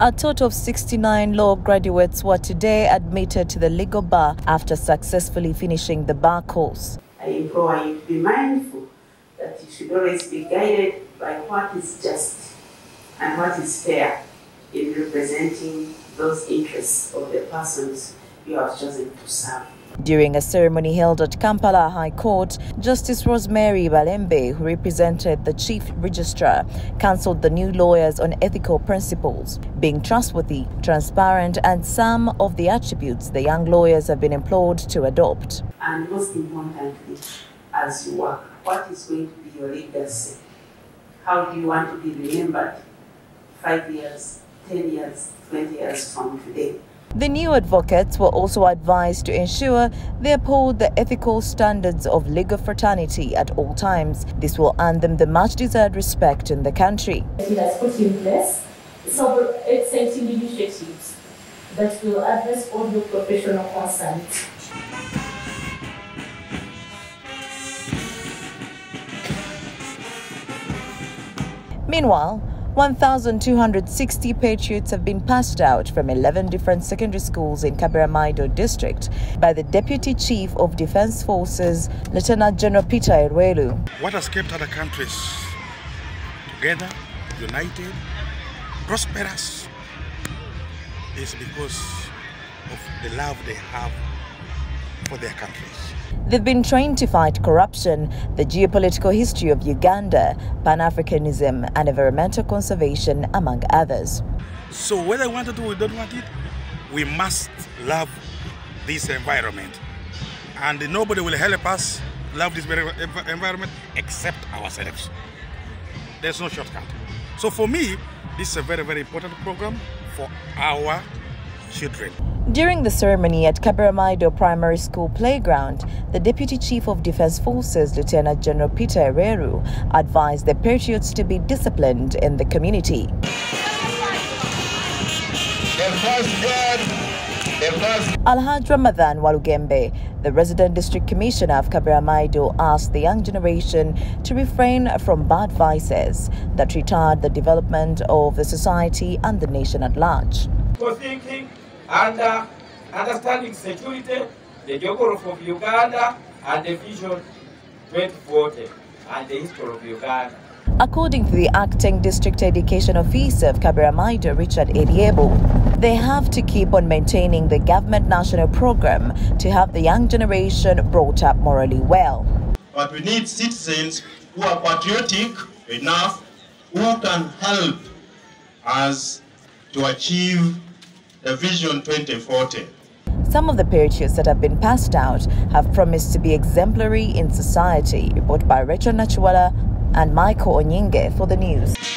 A total of 69 law graduates were today admitted to the legal bar after successfully finishing the bar course. I implore you to be mindful that you should always be guided by what is just and what is fair in representing those interests of the persons you have chosen to serve. During a ceremony held at Kampala High Court, Justice Rosemary Balembe, who represented the Chief Registrar, counselled the new lawyers on ethical principles, being trustworthy, transparent, and some of the attributes the young lawyers have been implored to adopt. And most importantly, as you work, what is going to be your legacy? How do you want to be remembered 5 years, 10 years, 20 years from today? The new advocates were also advised to ensure they uphold the ethical standards of legal fraternity at all times. This will earn them the much-desired respect in the country. It has put in place several exciting initiatives that will address all the professional concerns. Meanwhile, 1,260 patriots have been passed out from 11 different secondary schools in Kaberamaido district by the Deputy Chief of Defense Forces, Lieutenant General Peter Erewelu. What has kept other countries together, united, prosperous, is because of the love they have for their countries. They've been trained to fight corruption, the geopolitical history of Uganda, Pan-Africanism and environmental conservation, among others. So whether we want it or we don't want it, we must love this environment. And nobody will help us love this environment except ourselves. There's no shortcut. So for me, this is a very, very important program for our children. During the ceremony at Kaberamaido Primary School Playground, the Deputy Chief of Defense Forces, Lieutenant General Peter Herreru, advised the patriots to be disciplined in the community. Alhaj Ramadan Walugembe, the resident district commissioner of Kaberamaido, asked the young generation to refrain from bad vices that retard the development of the society and the nation at large. Understanding security, the geography of Uganda, and the vision 2040, and the history of Uganda. According to the acting district education officer of Kaberamaido, Richard Eriebu, they have to keep on maintaining the government national program to have the young generation brought up morally well. But we need citizens who are patriotic enough, who can help us to achieve the Vision 2040. Some of the patriots that have been passed out have promised to be exemplary in society. Reported by Rachel Nachuala and Michael Onyinge for the news.